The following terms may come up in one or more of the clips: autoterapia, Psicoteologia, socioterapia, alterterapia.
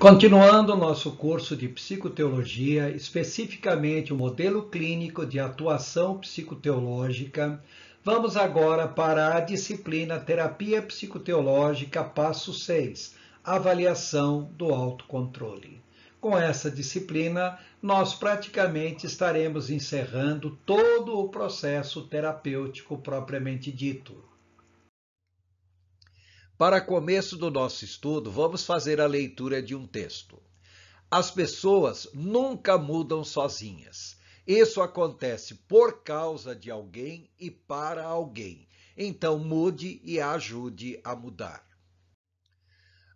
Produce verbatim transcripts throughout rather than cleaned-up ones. Continuando o nosso curso de psicoteologia, especificamente o modelo clínico de atuação psicoteológica, vamos agora para a disciplina Terapia Psicoteológica, passo seis, avaliação do autocontrole. Com essa disciplina, nós praticamente estaremos encerrando todo o processo terapêutico propriamente dito. Para começo do nosso estudo, vamos fazer a leitura de um texto. As pessoas nunca mudam sozinhas. Isso acontece por causa de alguém e para alguém. Então, mude e a ajude a mudar.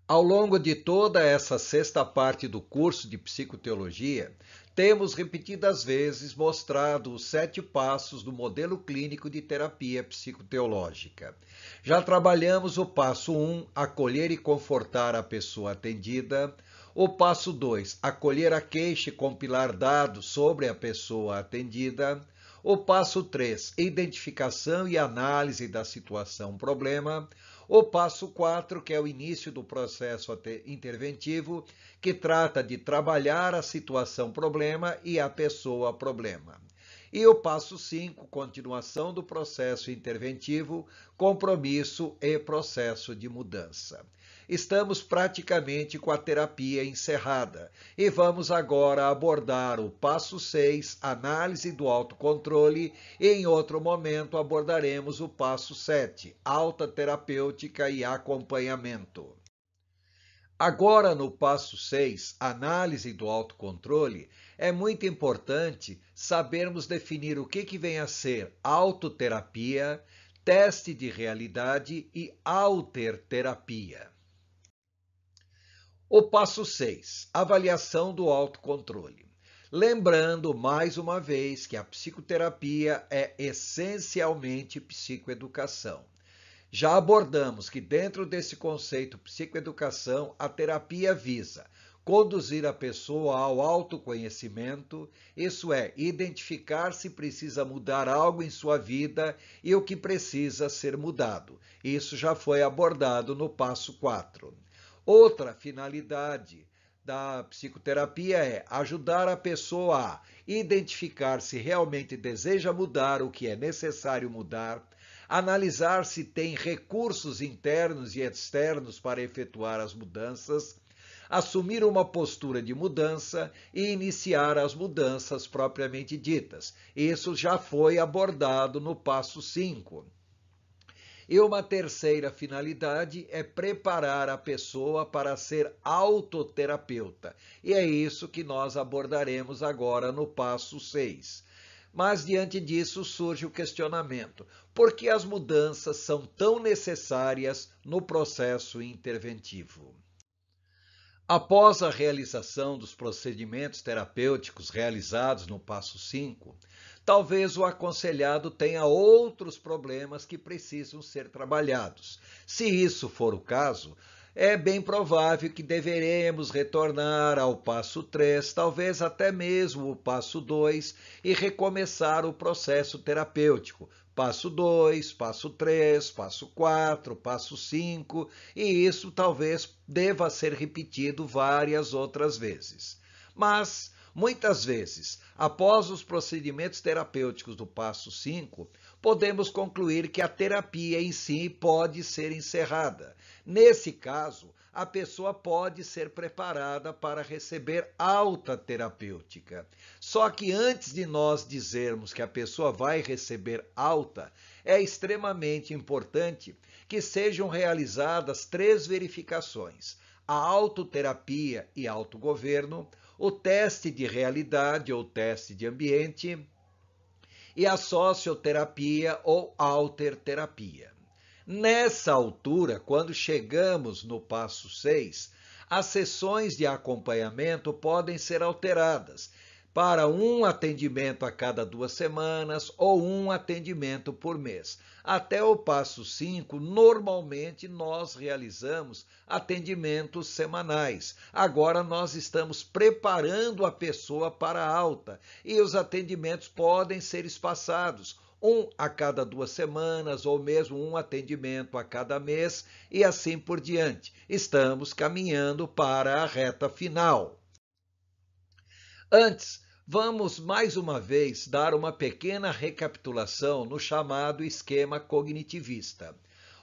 Ao longo de toda essa sexta parte do curso de psicoteologia, temos repetidas vezes mostrado os sete passos do modelo clínico de terapia psicoteológica. Já trabalhamos o passo um, acolher e confortar a pessoa atendida. O passo dois, acolher a queixa e compilar dados sobre a pessoa atendida. O passo três, identificação e análise da situação-problema. O passo quatro, que é o início do processo interventivo, que trata de trabalhar a situação-problema e a pessoa-problema. E o passo cinco, continuação do processo interventivo, compromisso e processo de mudança. Estamos praticamente com a terapia encerrada e vamos agora abordar o passo seis, análise do autocontrole, e em outro momento abordaremos o passo sete, alta terapêutica e acompanhamento. Agora, no passo seis, análise do autocontrole, é muito importante sabermos definir o que, que vem a ser autoterapia, teste de realidade e alterterapia. O passo seis, avaliação do autocontrole. Lembrando, mais uma vez, que a psicoterapia é essencialmente psicoeducação. Já abordamos que dentro desse conceito psicoeducação, a terapia visa conduzir a pessoa ao autoconhecimento, isso é, identificar se precisa mudar algo em sua vida e o que precisa ser mudado. Isso já foi abordado no passo quatro. Outra finalidade da psicoterapia é ajudar a pessoa a identificar se realmente deseja mudar o que é necessário mudar, analisar se tem recursos internos e externos para efetuar as mudanças, assumir uma postura de mudança e iniciar as mudanças propriamente ditas. Isso já foi abordado no passo cinco. E uma terceira finalidade é preparar a pessoa para ser autoterapeuta. E é isso que nós abordaremos agora no passo seis. Mas, diante disso, surge o questionamento: por que as mudanças são tão necessárias no processo interventivo? Após a realização dos procedimentos terapêuticos realizados no passo cinco, talvez o aconselhado tenha outros problemas que precisam ser trabalhados. Se isso for o caso, é bem provável que deveremos retornar ao passo três, talvez até mesmo o passo dois, e recomeçar o processo terapêutico. Passo dois, passo três, passo quatro, passo cinco, e isso talvez deva ser repetido várias outras vezes. Mas, muitas vezes, após os procedimentos terapêuticos do passo cinco, podemos concluir que a terapia em si pode ser encerrada. Nesse caso, a pessoa pode ser preparada para receber alta terapêutica. Só que antes de nós dizermos que a pessoa vai receber alta, é extremamente importante que sejam realizadas três verificações: a autoterapia e autogoverno, o teste de realidade ou teste de ambiente e a socioterapia ou alterterapia. Nessa altura, quando chegamos no passo seis, as sessões de acompanhamento podem ser alteradas para um atendimento a cada duas semanas ou um atendimento por mês. Até o passo cinco, normalmente nós realizamos atendimentos semanais. Agora nós estamos preparando a pessoa para a alta e os atendimentos podem ser espaçados um a cada duas semanas ou mesmo um atendimento a cada mês e assim por diante. Estamos caminhando para a reta final. Antes, vamos mais uma vez dar uma pequena recapitulação no chamado esquema cognitivista.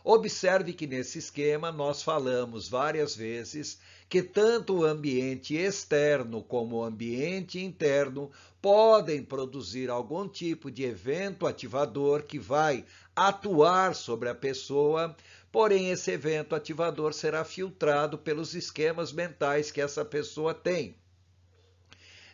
Observe que nesse esquema nós falamos várias vezes que tanto o ambiente externo como o ambiente interno podem produzir algum tipo de evento ativador que vai atuar sobre a pessoa, porém esse evento ativador será filtrado pelos esquemas mentais que essa pessoa tem.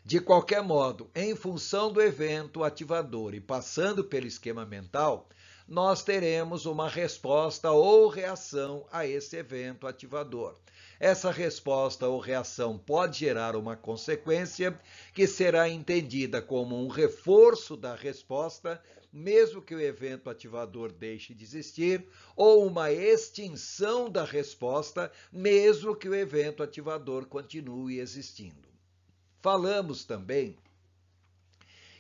De qualquer modo, em função do evento ativador e passando pelo esquema mental, nós teremos uma resposta ou reação a esse evento ativador. Essa resposta ou reação pode gerar uma consequência que será entendida como um reforço da resposta, mesmo que o evento ativador deixe de existir, ou uma extinção da resposta, mesmo que o evento ativador continue existindo. Falamos também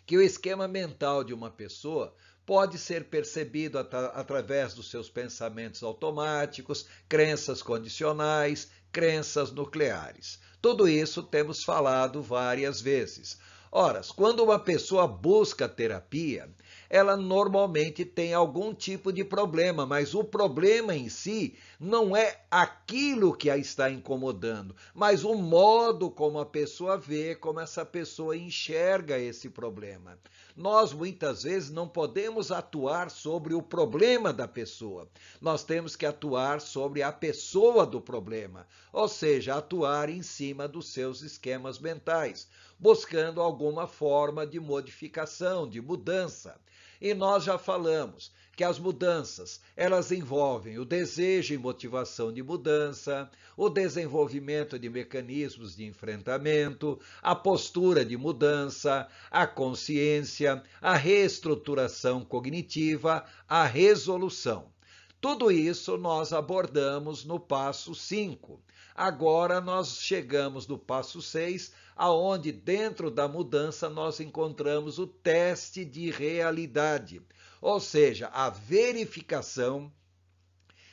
que o esquema mental de uma pessoa pode ser percebido atra- através dos seus pensamentos automáticos, crenças condicionais, crenças nucleares. Tudo isso temos falado várias vezes. Ora, quando uma pessoa busca terapia, ela normalmente tem algum tipo de problema, mas o problema em si não é aquilo que a está incomodando, mas o modo como a pessoa vê, como essa pessoa enxerga esse problema. Nós, muitas vezes, não podemos atuar sobre o problema da pessoa. Nós temos que atuar sobre a pessoa do problema, ou seja, atuar em cima dos seus esquemas mentais, buscando alguma forma de modificação, de mudança. E nós já falamos que as mudanças, elas envolvem o desejo e motivação de mudança, o desenvolvimento de mecanismos de enfrentamento, a postura de mudança, a consciência, a reestruturação cognitiva, a resolução. Tudo isso nós abordamos no passo cinco. Agora nós chegamos no passo seis, aonde dentro da mudança nós encontramos o teste de realidade, ou seja, a verificação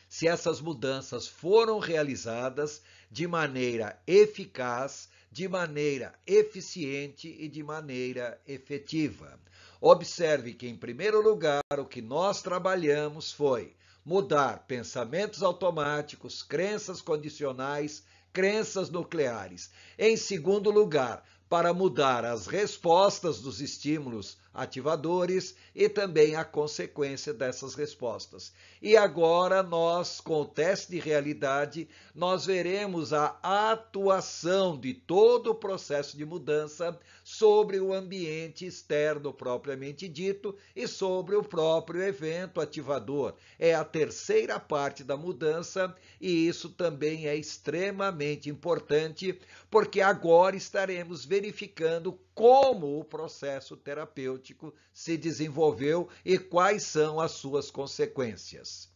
se essas mudanças foram realizadas de maneira eficaz, de maneira eficiente e de maneira efetiva. Observe que, em primeiro lugar, o que nós trabalhamos foi mudar pensamentos automáticos, crenças condicionais, crenças nucleares. Em segundo lugar, para mudar as respostas dos estímulos ativadores e também a consequência dessas respostas. E agora nós, com o teste de realidade, nós veremos a atuação de todo o processo de mudança sobre o ambiente externo propriamente dito e sobre o próprio evento ativador. É a terceira parte da mudança e isso também é extremamente importante, porque agora estaremos verificando verificando como o processo terapêutico se desenvolveu e quais são as suas consequências.